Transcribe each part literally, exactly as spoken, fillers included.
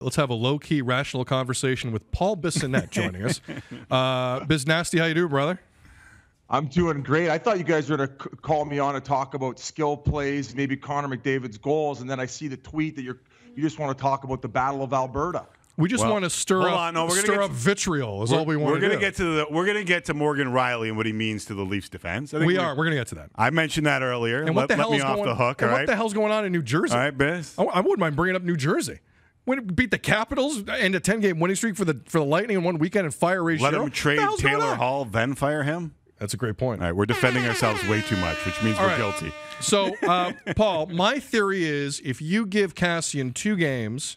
Let's have a low-key, rational conversation with Paul Bissonnette joining us. Uh, Biznasty, how you do, brother? I'm doing great. I thought you guys were going to call me on to talk about skill plays, maybe Connor McDavid's goals, and then I see the tweet that you're you just want to talk about the Battle of Alberta. We just well, want to stir up, on, no, stir up to, vitriol is all we want we're gonna to do. Get to the, we're going to get to Morgan Rielly and what he means to the Leafs defense. I think we, we are. We're going to get to that. I mentioned that earlier. And what let, the hell let me is off going, the hook. All right? What the hell's going on in New Jersey? All right, Biz. I, I wouldn't mind bringing up New Jersey. When it beat the Capitals and a ten-game winning streak for the for the Lightning in one weekend and fire ratio. Let him trade Taylor Hall, then fire him? That's a great point. All right, we're defending ourselves way too much, which means All we're right. guilty. So, uh, Paul, my theory is if you give Kassian two games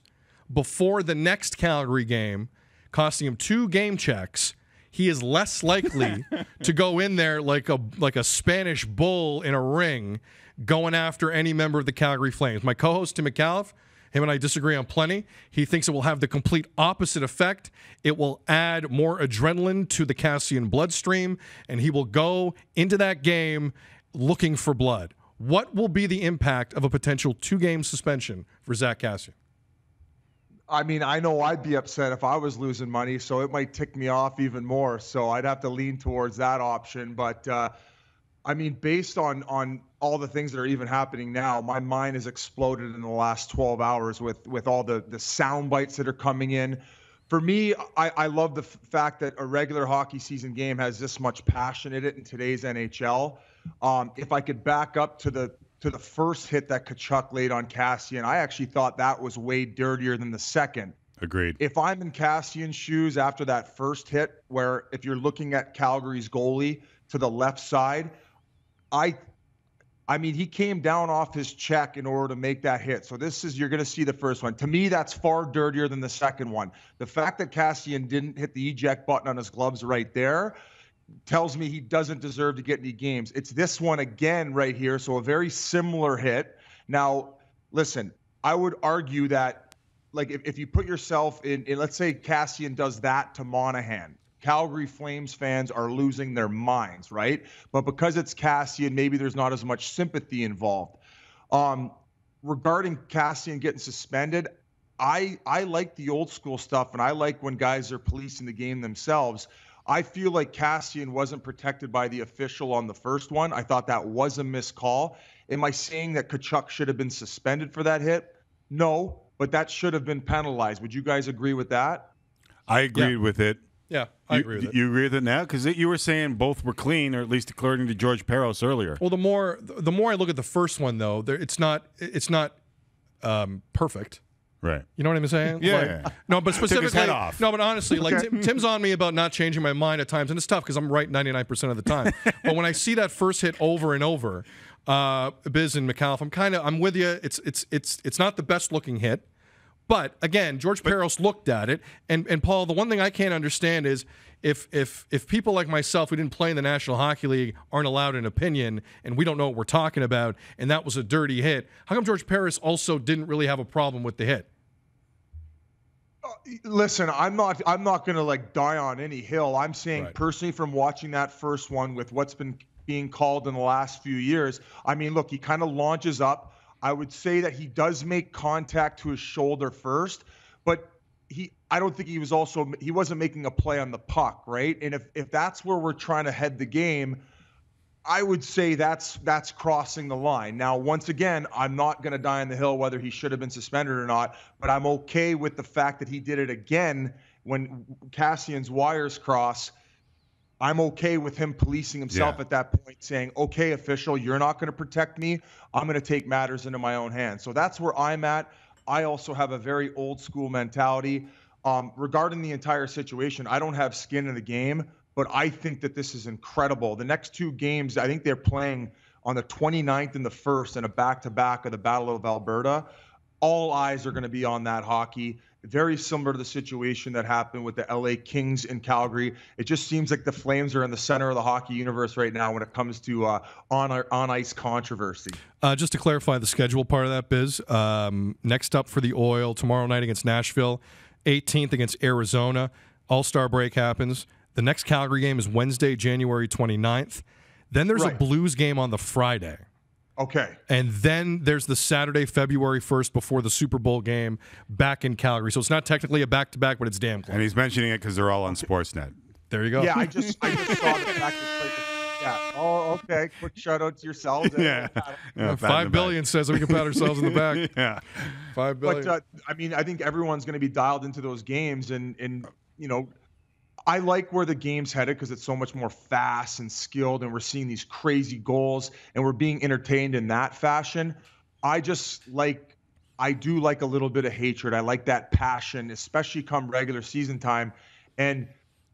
before the next Calgary game, costing him two game checks, he is less likely to go in there like a like a Spanish bull in a ring going after any member of the Calgary Flames. My co-host, Tim McAuliffe, him and I disagree on plenty. He thinks it will have the complete opposite effect. It will add more adrenaline to the Kassian bloodstream, and he will go into that game looking for blood. What will be the impact of a potential two-game suspension for Zack Kassian? I mean, I know I'd be upset if I was losing money, so it might tick me off even more. So I'd have to lean towards that option. But, uh, I mean, based on on all the things that are even happening now, my mind has exploded in the last twelve hours with with all the, the sound bites that are coming in. For me, I, I love the f fact that a regular hockey season game has this much passion in it in today's N H L. Um, if I could back up to the to the first hit that Tkachuk laid on Kassian, I actually thought that was way dirtier than the second. Agreed. If I'm in Kassian's shoes after that first hit, where if you're looking at Calgary's goalie to the left side, I I mean, he came down off his check in order to make that hit. So this is, you're going to see the first one. To me, that's far dirtier than the second one. The fact that Kassian didn't hit the eject button on his gloves right there tells me he doesn't deserve to get any games. It's this one again right here, so a very similar hit. Now, listen, I would argue that, like, if, if you put yourself in, in, let's say Kassian does that to Monahan. Calgary Flames fans are losing their minds, right? But because it's Kassian, maybe there's not as much sympathy involved. Um, regarding Kassian getting suspended, I I like the old school stuff, and I like when guys are policing the game themselves. I feel like Kassian wasn't protected by the official on the first one. I thought that was a missed call. Am I saying that Tkachuk should have been suspended for that hit? No, but that should have been penalized. Would you guys agree with that? I agreed yeah. with it. Yeah, I you, agree with it. You agree with it now? Because you were saying both were clean, or at least according to George Parros earlier. Well, the more the more I look at the first one, though, there, it's not it's not um, perfect, right? You know what I'm saying? yeah, like, yeah. No, but specifically, took his head off. No, but honestly, like okay. Tim, Tim's on me about not changing my mind at times, and it's tough because I'm right ninety-nine percent of the time. But when I see that first hit over and over, uh, Biz and McAuliffe, I'm kind of I'm with you. It's it's it's it's not the best looking hit. But again, George Parros looked at it, and and Paul, the one thing I can't understand is if if if people like myself who didn't play in the National Hockey League aren't allowed an opinion, and we don't know what we're talking about, and that was a dirty hit. How come George Parros also didn't really have a problem with the hit? Listen, I'm not I'm not going to like die on any hill. I'm saying right. personally from watching that first one with what's been being called in the last few years. I mean, look, he kind of launches up. I would say that he does make contact to his shoulder first, but he I don't think he was also he wasn't making a play on the puck, right? And if if that's where we're trying to head the game, I would say that's that's crossing the line. Now, once again, I'm not going to die on the hill whether he should have been suspended or not, but I'm okay with the fact that he did it again when Kassian's wires cross. I'm okay with him policing himself yeah. at that point, saying, okay, official, you're not going to protect me. I'm going to take matters into my own hands. So that's where I'm at. I also have a very old school mentality. Um, regarding the entire situation, I don't have skin in the game, but I think that this is incredible. The next two games, I think they're playing on the twenty-ninth and the first in a back-to-back of the Battle of Alberta. All eyes are going to be on that hockey. Very similar to the situation that happened with the L A Kings in Calgary. It just seems like the Flames are in the center of the hockey universe right now when it comes to uh, on our, on ice controversy. Uh, just to clarify the schedule part of that, Biz, um, next up for the Oil, tomorrow night against Nashville, eighteenth against Arizona. All-Star break happens. The next Calgary game is Wednesday, January twenty-ninth. Then there's right. a Blues game on the Friday. Okay. And then there's the Saturday, February first, before the Super Bowl game back in Calgary. So it's not technically a back-to-back, but it's damn close. And he's mentioning it because they're all on Sportsnet. There you go. Yeah, I just, I just saw the fact that yeah. Oh, okay. Quick shout-out to yourselves. Yeah. yeah Five billion back. Says we can pat ourselves in the back. yeah. Five billion. But, uh, I mean, I think everyone's going to be dialed into those games. And, and you know, I like where the game's headed because it's so much more fast and skilled, and we're seeing these crazy goals, and we're being entertained in that fashion. I just like – I do like a little bit of hatred. I like that passion, especially come regular season time. And,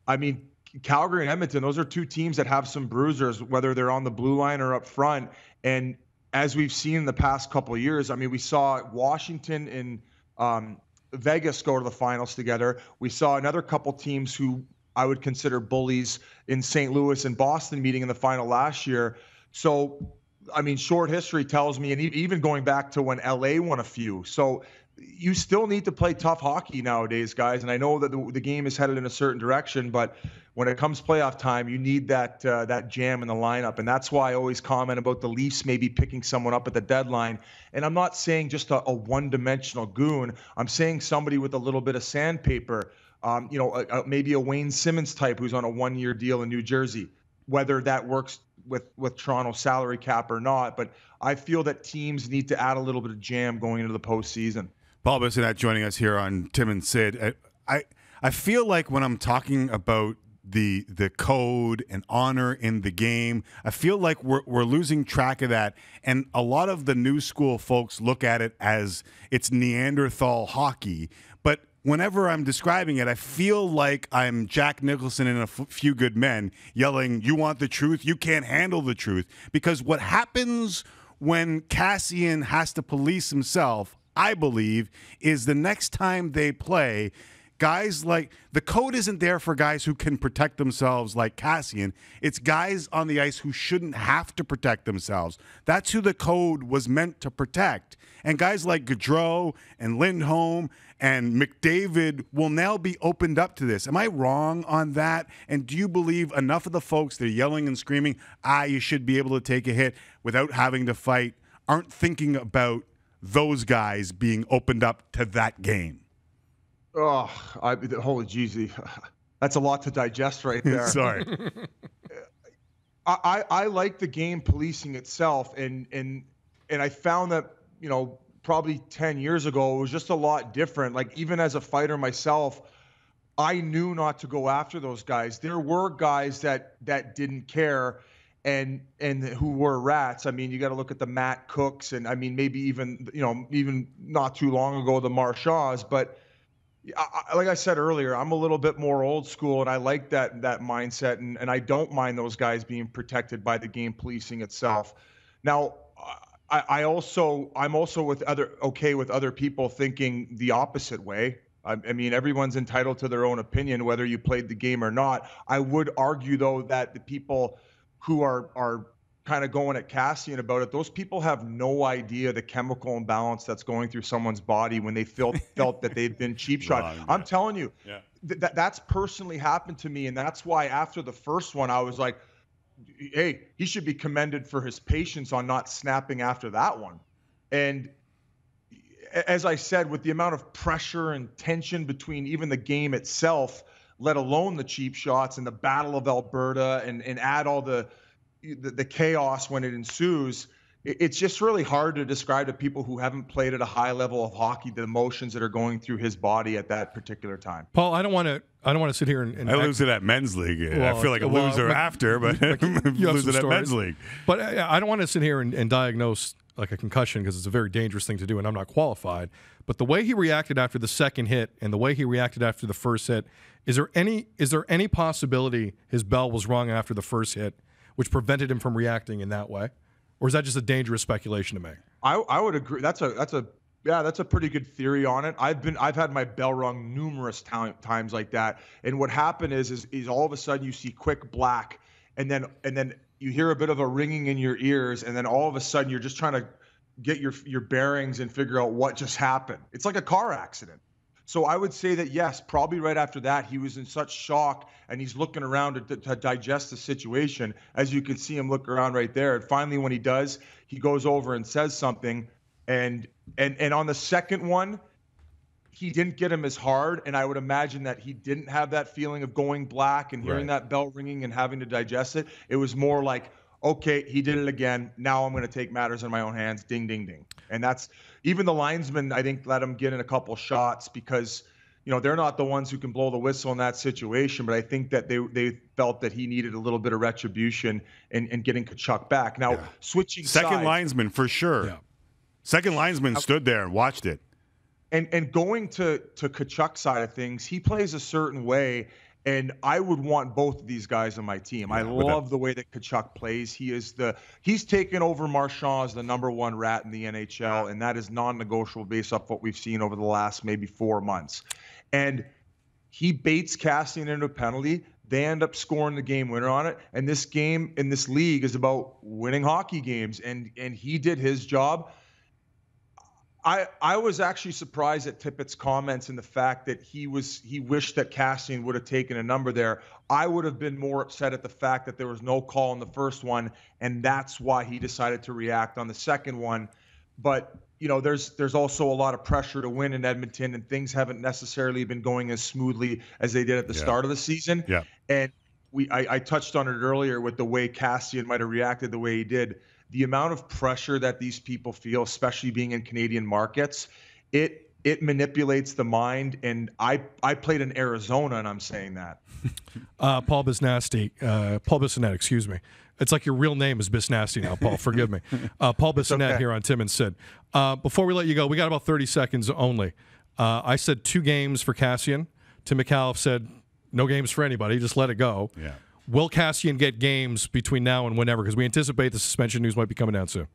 I mean, Calgary and Edmonton, those are two teams that have some bruisers, whether they're on the blue line or up front. And as we've seen in the past couple of years, I mean, we saw Washington and um, Vegas go to the finals together. We saw another couple teams who – I would consider bullies in Saint Louis and Boston meeting in the final last year. So, I mean, short history tells me, and even going back to when L A won a few. So you still need to play tough hockey nowadays, guys. And I know that the, the game is headed in a certain direction, but when it comes playoff time, you need that uh, that jam in the lineup. And that's why I always comment about the Leafs maybe picking someone up at the deadline. And I'm not saying just a, a one-dimensional goon. I'm saying somebody with a little bit of sandpaper. Um, you know, a, a, maybe a Wayne Simmons type who's on a one-year deal in New Jersey, whether that works with, with Toronto's salary cap or not. But I feel that teams need to add a little bit of jam going into the postseason. Paul Bissonnette joining us here on Tim and Sid. I, I I feel like when I'm talking about the the code and honor in the game, I feel like we're, we're losing track of that. And a lot of the new school folks look at it as it's Neanderthal hockey, but whenever I'm describing it, I feel like I'm Jack Nicholson in A Few Good Men yelling, you want the truth, you can't handle the truth. Because what happens when Kassian has to police himself, I believe, is the next time they play, guys like – the code isn't there for guys who can protect themselves like Kassian. It's guys on the ice who shouldn't have to protect themselves. That's who the code was meant to protect. And guys like Gaudreau and Lindholm and McDavid will now be opened up to this. Am I wrong on that? And do you believe enough of the folks that are yelling and screaming, ah, you should be able to take a hit without having to fight, aren't thinking about those guys being opened up to that game? Oh, I, holy jeezy. That's a lot to digest right there. Sorry. I, I, I like the game policing itself, and, and, and I found that, you know, probably ten years ago, it was just a lot different. Like, even as a fighter myself, I knew not to go after those guys. There were guys that that didn't care and and who were rats. I mean, you got to look at the Matt Cooks and, I mean, maybe even, you know, even not too long ago, the Marshalls. But I, like I said earlier, I'm a little bit more old school, and I like that that mindset, and, and I don't mind those guys being protected by the game policing itself. Now, I, I also I'm also with other okay with other people thinking the opposite way. I, I mean, everyone's entitled to their own opinion, whether you played the game or not. I would argue, though, that the people who are are kind of going at Kassian about it, those people have no idea the chemical imbalance that's going through someone's body when they felt felt that they've been cheap shot. Wrong, yeah. I'm telling you, yeah. th that that's personally happened to me, and that's why after the first one, I was like, hey, he should be commended for his patience on not snapping after that one. And as I said, with the amount of pressure and tension between even the game itself, let alone the cheap shots and the Battle of Alberta, and, and add all the, the the chaos when it ensues, it's just really hard to describe to people who haven't played at a high level of hockey the emotions that are going through his body at that particular time. Paul, I don't want to I don't want to sit here and, and I lose it at men's league. Well, I feel like a well, loser after, but lose it at men's league. But I, I don't want to sit here and, and diagnose like a concussion, because it's a very dangerous thing to do, and I'm not qualified. But the way he reacted after the second hit and the way he reacted after the first hit, is there any is there any possibility his bell was rung after the first hit, which prevented him from reacting in that way? Or is that just a dangerous speculation to make? I, I would agree. That's a that's a yeah that's a pretty good theory on it. I've been I've had my bell rung numerous time, times like that. And what happened is, is is all of a sudden you see quick black, and then and then you hear a bit of a ringing in your ears, and then all of a sudden you're just trying to get your your bearings and figure out what just happened. It's like a car accident. So I would say that, yes, probably right after that, he was in such shock and he's looking around to, to digest the situation. As you can see him look around right there. And finally, when he does, he goes over and says something. And and and on the second one, he didn't get him as hard. And I would imagine that he didn't have that feeling of going black and hearing right. that bell ringing and having to digest it. It was more like, okay, he did it again. Now I'm going to take matters in my own hands. Ding, ding, ding. And that's even the linesman, I think, let him get in a couple shots because, you know, they're not the ones who can blow the whistle in that situation. But I think that they they felt that he needed a little bit of retribution and, and getting Tkachuk back. Now, yeah. switching Second sides, linesman for sure. Yeah. Second linesman stood there and watched it. And and going to, to Tkachuk's side of things, he plays a certain way. And I would want both of these guys on my team. Yeah, I love the way that Tkachuk plays. He is the he's taken over Marchand as the number one rat in the N H L, and that is non-negotiable based off what we've seen over the last maybe four months. And he baits Kassian into a penalty. They end up scoring the game winner on it. And this game in this league is about winning hockey games. And and he did his job. I, I was actually surprised at Tippett's comments and the fact that he was he wished that Kassian would have taken a number there. I would have been more upset at the fact that there was no call in the first one, and that's why he decided to react on the second one. But, you know, there's there's also a lot of pressure to win in Edmonton, and things haven't necessarily been going as smoothly as they did at the yeah. start of the season. Yeah. And we I, I touched on it earlier with the way Kassian might have reacted the way he did. The amount of pressure that these people feel, especially being in Canadian markets, it it manipulates the mind. And I, I played in Arizona, and I'm saying that. uh, Paul Bissonnette, uh, Paul Bissonnette, excuse me. It's like your real name is Bissonnette now, Paul. Forgive me. Uh, Paul Bissonnette okay. here on Tim and Sid. Uh, before we let you go, we got about thirty seconds only. Uh, I said two games for Kassian. Tim McAuliffe said no games for anybody. Just let it go. Yeah. Will Kassian get games between now and whenever? Because we anticipate the suspension news might be coming down soon.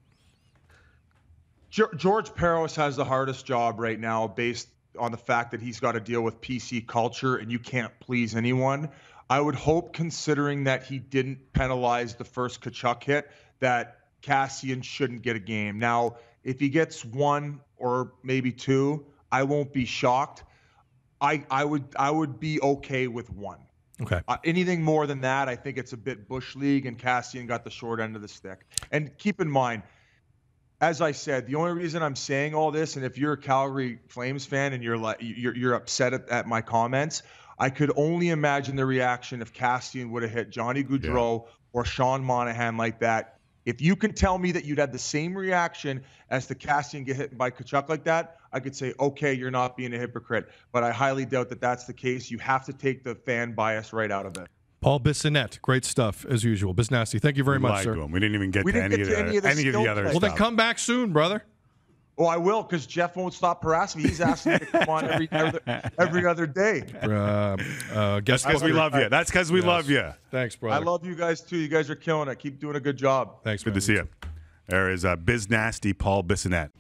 George Parros has the hardest job right now based on the fact that he's got to deal with P C culture and you can't please anyone. I would hope, considering that he didn't penalize the first Tkachuk hit, that Kassian shouldn't get a game. Now, if he gets one or maybe two, I won't be shocked. I, I would I would be okay with one. Okay. Uh, anything more than that, I think it's a bit Bush League, and Kassian got the short end of the stick. And keep in mind, as I said, the only reason I'm saying all this, and if you're a Calgary Flames fan and you're like you're you're upset at, at my comments, I could only imagine the reaction if Kassian would have hit Johnny Gaudreau yeah. or Sean Monahan like that. If you can tell me that you'd had the same reaction as the Kassian get hit by Tkachuk like that, I could say, okay, you're not being a hypocrite. But I highly doubt that that's the case. You have to take the fan bias right out of it. Paul Bissonnette, great stuff as usual. Bissonnette, thank you very we much, sir. Him. We didn't even get we to, any, get to of the, any of the, any of the other well, stuff. Well, then come back soon, brother. Well, I will, because Jeff won't stop harassing me. He's asking me to come on every other, every other day. Uh, uh, guess because we love you. That's because we yes. love you. Thanks, brother. I love you guys, too. You guys are killing it. Keep doing a good job. Thanks, Good man. to see you. There is uh, Biz Nasty Paul Bissonnette.